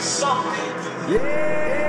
something. Yeah.